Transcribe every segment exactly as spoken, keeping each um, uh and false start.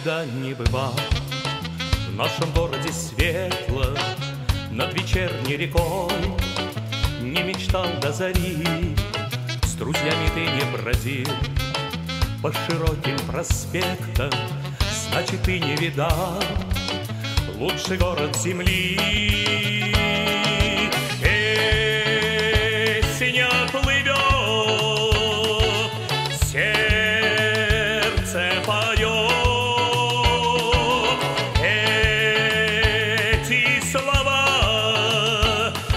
никогда не бывал. В нашем городе светло над вечерней рекой не мечтал до зари. С друзьями ты не бродил по широким проспектам, значит, ты не видал лучший город земли. Песня плывет, сердце поет. Эти слова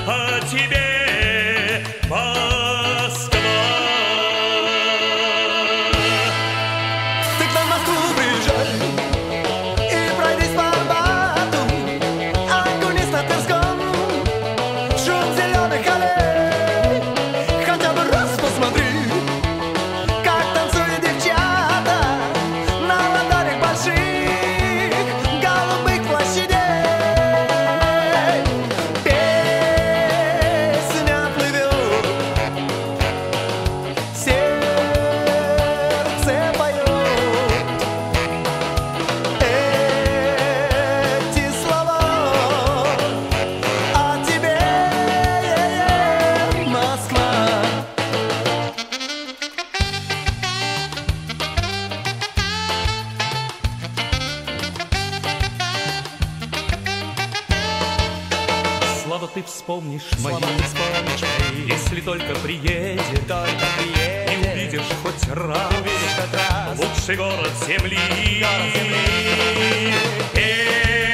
о тебе, Москва. Ты к нам в Москву приезжай. Слава, ты вспомнишь мои, если только приедешь, только приедешь, и увидишь хоть раз, увидишь хоть раз лучший город земли. Город земли.